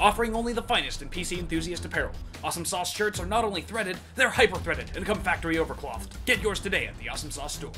offering only the finest in PC enthusiast apparel. Awesome Sauce shirts are not only threaded, they're hyper-threaded and come factory overclothed. Get yours today at the Awesome Sauce store.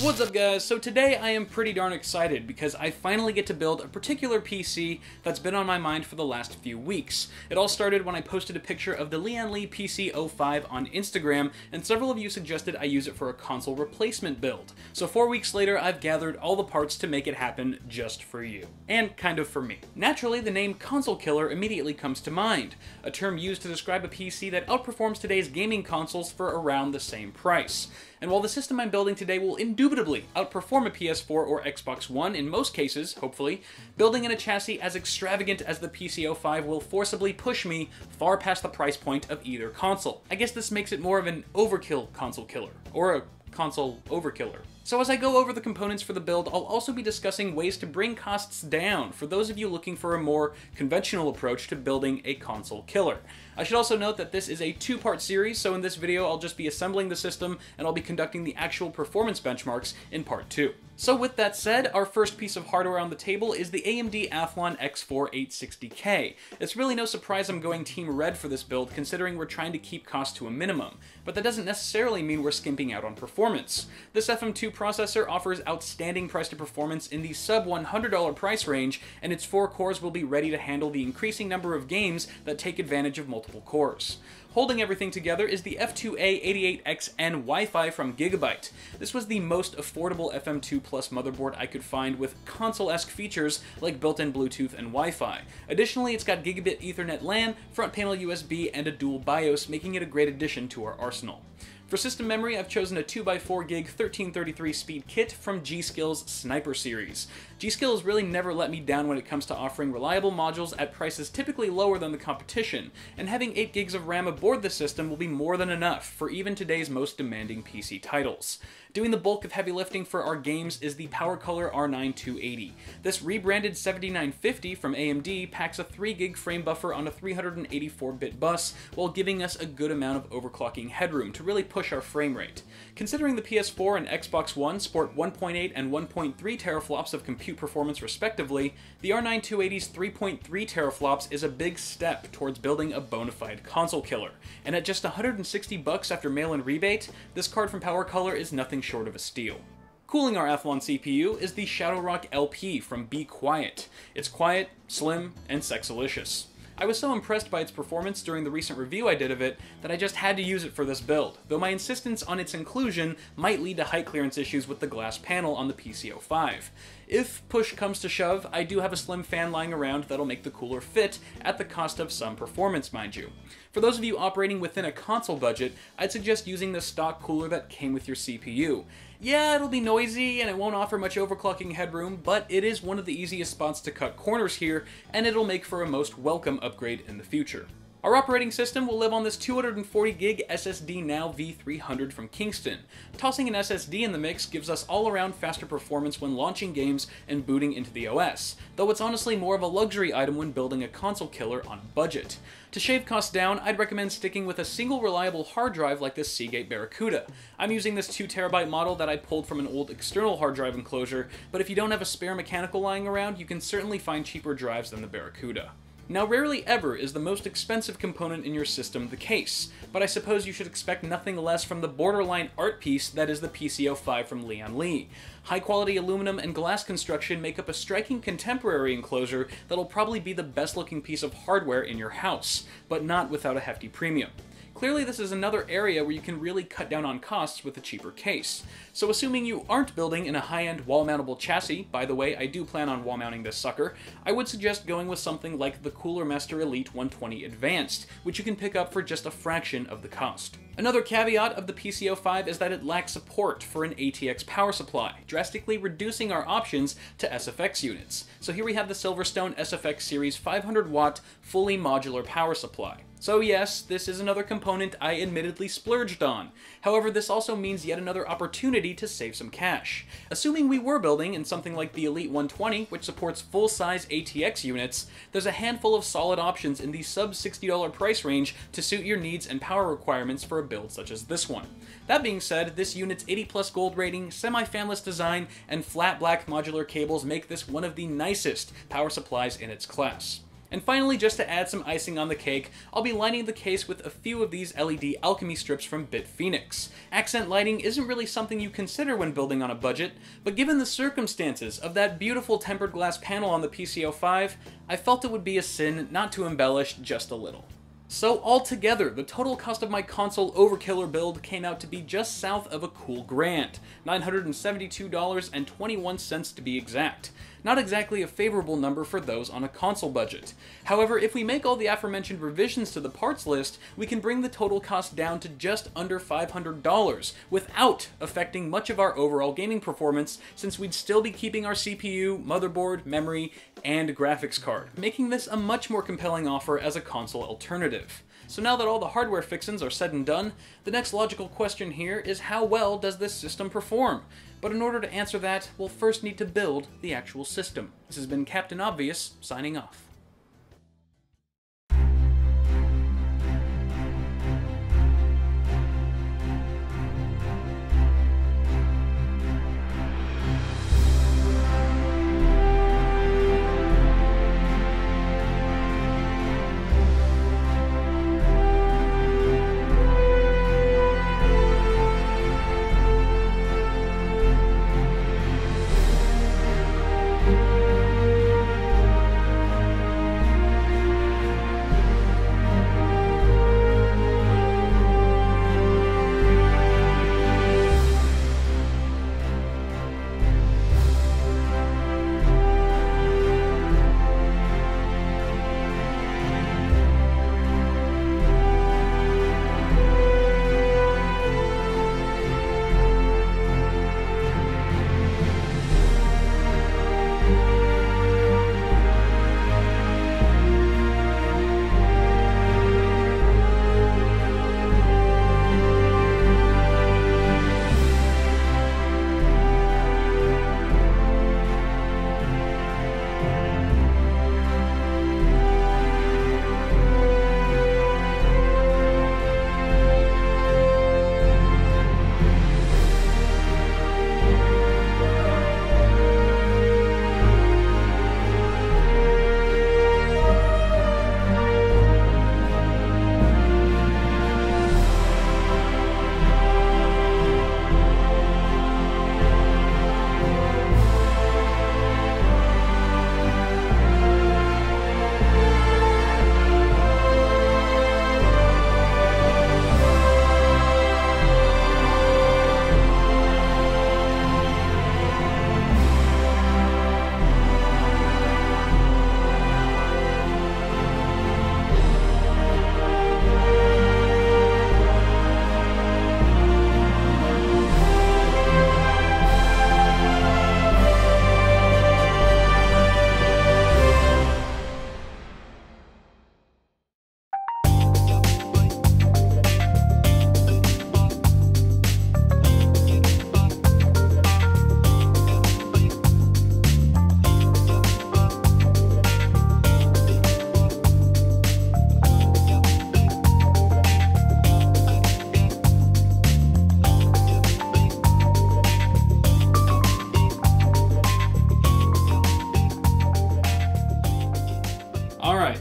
What's up, guys? So today I am pretty darn excited because I finally get to build a particular PC that's been on my mind for the last few weeks. It all started when I posted a picture of the Lian Li PC-O5 on Instagram, and several of you suggested I use it for a console replacement build. So 4 weeks later, I've gathered all the parts to make it happen just for you. And kind of for me. Naturally, the name console killer immediately comes to mind, a term used to describe a PC that outperforms today's gaming consoles for around the same price. And while the system I'm building today will indubitably outperform a PS4 or Xbox One in most cases, hopefully, building in a chassis as extravagant as the PC-O5 will forcibly push me far past the price point of either console. I guess this makes it more of an overkill console killer, or a console overkiller. So as I go over the components for the build, I'll also be discussing ways to bring costs down for those of you looking for a more conventional approach to building a console killer. I should also note that this is a two-part series, so in this video I'll just be assembling the system and I'll be conducting the actual performance benchmarks in part 2. So with that said, our first piece of hardware on the table is the AMD Athlon X4 860K. It's really no surprise I'm going Team Red for this build, considering we're trying to keep costs to a minimum, but that doesn't necessarily mean we're skimping out on performance. This FM2 processor offers outstanding price to performance in the sub $100 price range, and its 4 cores will be ready to handle the increasing number of games that take advantage of multiple cores. Holding everything together is the F2A88XN Wi-Fi from Gigabyte. This was the most affordable FM2 Plus motherboard I could find with console-esque features like built-in Bluetooth and Wi-Fi. Additionally, it's got gigabit Ethernet LAN, front panel USB, and a dual BIOS, making it a great addition to our arsenal. For system memory, I've chosen a 2x4 gig 1333 speed kit from G.Skill's Sniper Series. G.Skill has really never let me down when it comes to offering reliable modules at prices typically lower than the competition, and having 8 gigs of RAM aboard the system will be more than enough for even today's most demanding PC titles. Doing the bulk of heavy lifting for our games is the PowerColor R9 280. This rebranded 7950 from AMD packs a 3 gig frame buffer on a 384-bit bus, while giving us a good amount of overclocking headroom to really push our frame rate. Considering the PS4 and Xbox One sport 1.8 and 1.3 teraflops of compute performance respectively, the R9 280's 3.3 teraflops is a big step towards building a bona fide console killer. And at just $160 after mail-in rebate, this card from PowerColor is nothing short of a steal. Cooling our Athlon CPU is the Shadow Rock LP from Be Quiet. It's quiet, slim, and sexalicious. I was so impressed by its performance during the recent review I did of it that I just had to use it for this build, though my insistence on its inclusion might lead to height clearance issues with the glass panel on the PC-O5. If push comes to shove, I do have a slim fan lying around that'll make the cooler fit, at the cost of some performance, mind you. For those of you operating within a console budget, I'd suggest using the stock cooler that came with your CPU. Yeah, it'll be noisy and it won't offer much overclocking headroom, but it is one of the easiest spots to cut corners here, and it'll make for a most welcome upgrade in the future. Our operating system will live on this 240 gig SSD Now V300 from Kingston. Tossing an SSD in the mix gives us all around faster performance when launching games and booting into the OS, though it's honestly more of a luxury item when building a console killer on a budget. To shave costs down, I'd recommend sticking with a single reliable hard drive like this Seagate Barracuda. I'm using this 2 TB model that I pulled from an old external hard drive enclosure, but if you don't have a spare mechanical lying around, you can certainly find cheaper drives than the Barracuda. Now, rarely ever is the most expensive component in your system the case, but I suppose you should expect nothing less from the borderline art piece that is the PC-O5 from Lian Li. High-quality aluminum and glass construction make up a striking contemporary enclosure that'll probably be the best-looking piece of hardware in your house, but not without a hefty premium. Clearly, this is another area where you can really cut down on costs with a cheaper case. So assuming you aren't building in a high-end wall-mountable chassis, by the way, I do plan on wall-mounting this sucker, I would suggest going with something like the Cooler Master Elite 120 Advanced, which you can pick up for just a fraction of the cost. Another caveat of the PC-O5 is that it lacks support for an ATX power supply, drastically reducing our options to SFX units. So here we have the Silverstone SFX Series 500-watt fully modular power supply. So yes, this is another component I admittedly splurged on. However, this also means yet another opportunity to save some cash. Assuming we were building in something like the Elite 120, which supports full-size ATX units, there's a handful of solid options in the sub-$60 price range to suit your needs and power requirements for a build such as this one. That being said, this unit's 80+ gold rating, semi-fanless design, and flat black modular cables make this one of the nicest power supplies in its class. And finally, just to add some icing on the cake, I'll be lining the case with a few of these LED alchemy strips from BitPhoenix. Accent lighting isn't really something you consider when building on a budget, but given the circumstances of that beautiful tempered glass panel on the PC-O5, I felt it would be a sin not to embellish just a little. So altogether, the total cost of my console overkiller build came out to be just south of a cool grand, $972.21 to be exact. Not exactly a favorable number for those on a console budget. However, if we make all the aforementioned revisions to the parts list, we can bring the total cost down to just under $500 without affecting much of our overall gaming performance, since we'd still be keeping our CPU, motherboard, memory, and graphics card, making this a much more compelling offer as a console alternative. So now that all the hardware fixins are said and done, the next logical question here is how well does this system perform? But in order to answer that, we'll first need to build the actual system. This has been Captain Obvious, signing off.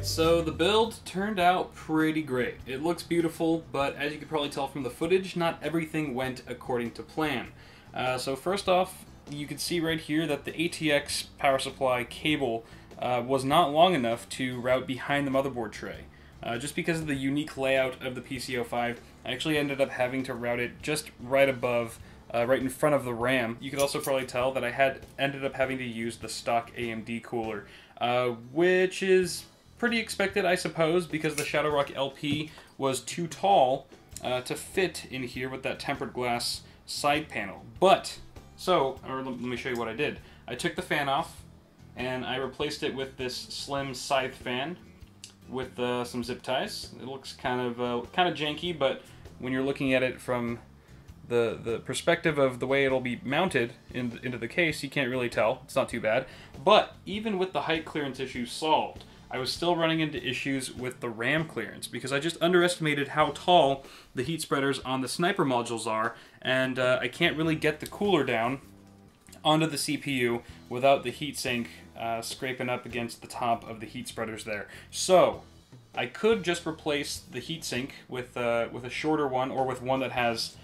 So the build turned out pretty great. It looks beautiful, but as you can probably tell from the footage, not everything went according to plan. So first off, you can see right here that the ATX power supply cable was not long enough to route behind the motherboard tray. Just because of the unique layout of the PC-O5, I actually ended up having to route it just right above, right in front of the RAM. You could also probably tell that I had ended up having to use the stock AMD cooler, which is pretty expected, I suppose, because the Shadow Rock LP was too tall to fit in here with that tempered glass side panel. But, let me show you what I did. I took the fan off, and I replaced it with this slim scythe fan with some zip ties. It looks kind of janky, but when you're looking at it from the perspective of the way it'll be mounted into the case, you can't really tell. It's not too bad. But even with the height clearance issue solved, I was still running into issues with the RAM clearance because I just underestimated how tall the heat spreaders on the sniper modules are, and I can't really get the cooler down onto the CPU without the heatsink scraping up against the top of the heat spreaders there. So I could just replace the heatsink with a shorter one, or with one that has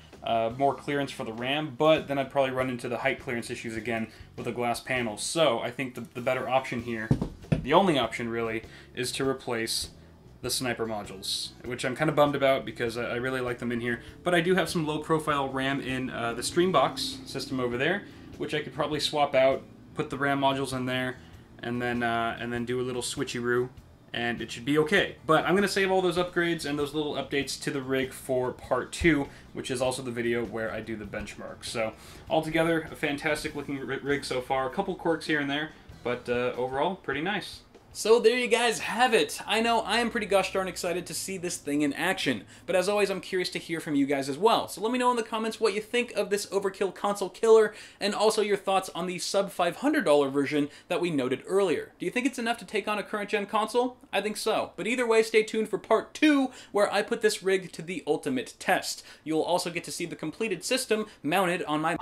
more clearance for the RAM, but then I'd probably run into the height clearance issues again with a glass panel. So I think the better option here, the only option really, is to replace the sniper modules, which I'm kind of bummed about because I really like them in here. But I do have some low-profile RAM in the Streambox system over there, which I could probably swap out, put the RAM modules in there, and then do a little switcheroo, and it should be okay. But I'm gonna save all those upgrades and those little updates to the rig for part 2, which is also the video where I do the benchmark. So altogether, a fantastic looking rig so far. A couple quirks here and there, but overall, pretty nice. So there you guys have it. I know I am pretty gosh darn excited to see this thing in action, but as always, I'm curious to hear from you guys as well. So let me know in the comments what you think of this overkill console killer, and also your thoughts on the sub $500 version that we noted earlier. Do you think it's enough to take on a current gen console? I think so, but either way, stay tuned for part 2, where I put this rig to the ultimate test. You'll also get to see the completed system mounted on my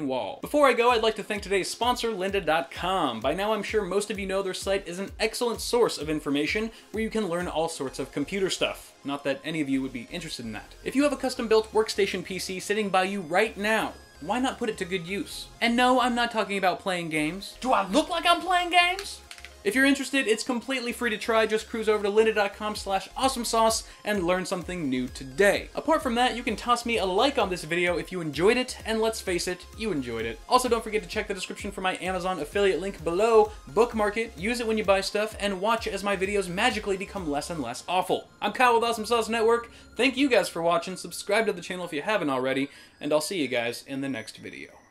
wall. Before I go, I'd like to thank today's sponsor, Lynda.com. By now, I'm sure most of you know their site is an excellent source of information where you can learn all sorts of computer stuff. Not that any of you would be interested in that. If you have a custom-built workstation PC sitting by you right now, why not put it to good use? And no, I'm not talking about playing games. Do I look like I'm playing games? If you're interested, it's completely free to try. Just cruise over to lynda.com/awesomesauce and learn something new today. Apart from that, you can toss me a like on this video if you enjoyed it, and let's face it, you enjoyed it. Also, don't forget to check the description for my Amazon affiliate link below, bookmark it, use it when you buy stuff, and watch as my videos magically become less and less awful. I'm Kyle with Awesome Sauce Network. Thank you guys for watching, subscribe to the channel if you haven't already, and I'll see you guys in the next video.